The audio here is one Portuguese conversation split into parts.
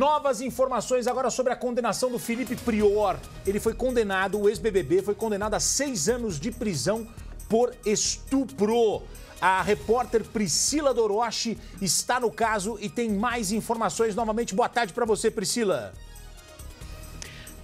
Novas informações agora sobre a condenação do Felipe Prior. Ele foi condenado, o ex-BBB foi condenado a 6 anos de prisão por estupro. A repórter Priscila Dorochi está no caso e tem mais informações novamente. Boa tarde para você, Priscila.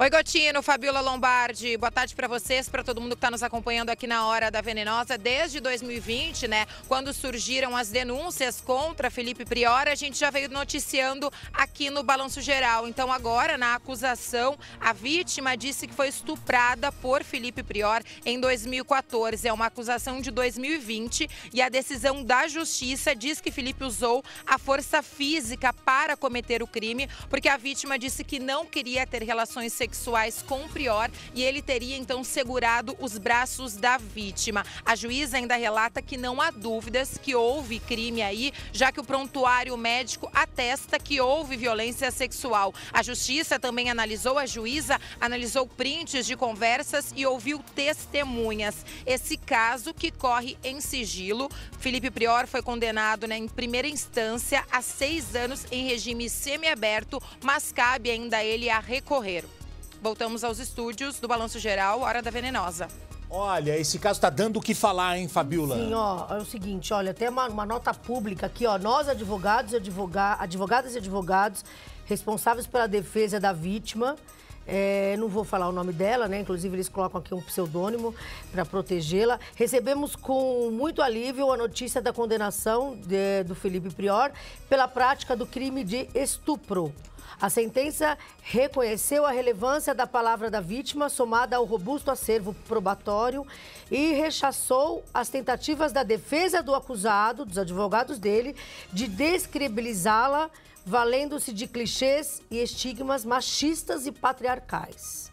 Oi, Gottino, Fabíola Lombardi, boa tarde para vocês, para todo mundo que está nos acompanhando aqui na Hora da Venenosa. Desde 2020, quando surgiram as denúncias contra Felipe Prior, a gente já veio noticiando aqui no Balanço Geral. Então agora, na acusação, a vítima disse que foi estuprada por Felipe Prior em 2014. É uma acusação de 2020 e a decisão da justiça diz que Felipe usou a força física para cometer o crime, porque a vítima disse que não queria ter relações sexuais com o Prior e ele teria então segurado os braços da vítima. A juíza ainda relata que não há dúvidas que houve crime aí, já que o prontuário médico atesta que houve violência sexual. A justiça também analisou, a juíza analisou prints de conversas e ouviu testemunhas. Esse caso que corre em sigilo, Felipe Prior foi condenado em primeira instância a 6 anos em regime semiaberto, mas cabe ainda a ele a recorrer. Voltamos aos estúdios do Balanço Geral, Hora da Venenosa. Olha, esse caso tá dando o que falar, hein, Fabíola? Sim, ó, é o seguinte, olha, tem uma nota pública aqui, ó, nós advogados e advogadas e advogados responsáveis pela defesa da vítima, não vou falar o nome dela, inclusive eles colocam aqui um pseudônimo para protegê-la, recebemos com muito alívio a notícia da condenação do Felipe Prior pela prática do crime de estupro. A sentença reconheceu a relevância da palavra da vítima, somada ao robusto acervo probatório, e rechaçou as tentativas da defesa do acusado, dos advogados dele, de descredibilizá-la, valendo-se de clichês e estigmas machistas e patriarcais.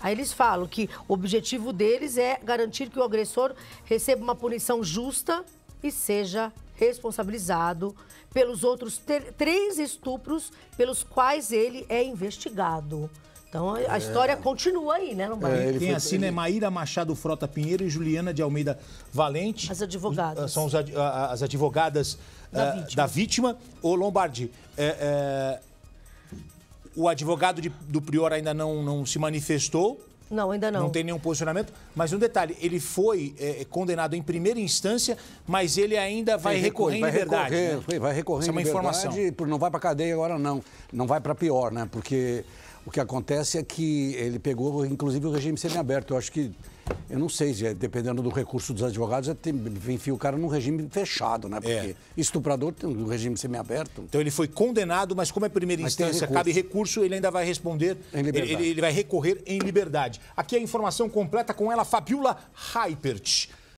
Aí eles falam que o objetivo deles é garantir que o agressor receba uma punição justa e seja responsabilizado pelos outros 3 estupros pelos quais ele é investigado. Então, a história continua aí, Lombardi? Tem assim, Maíra Machado Frota Pinheiro e Juliana de Almeida Valente. As advogadas. São as advogadas da vítima. Ô, Lombardi, o advogado do Prior ainda não se manifestou. Não, ainda não. Não tem nenhum posicionamento. Mas um detalhe, ele foi condenado em primeira instância, mas ele ainda vai recorrer em liberdade. Vai recorrer em liberdade, não vai para cadeia agora não. Não vai para pior, porque o que acontece é que ele pegou, inclusive, o regime semiaberto. Eu acho que, eu não sei, dependendo do recurso dos advogados, enfia o cara num regime fechado, porque estuprador tem um regime semiaberto. Então ele foi condenado, mas como é primeira instância, cabe recurso, ele ainda vai responder, ele vai recorrer em liberdade. Aqui a informação completa com ela, Fabíola Reipert.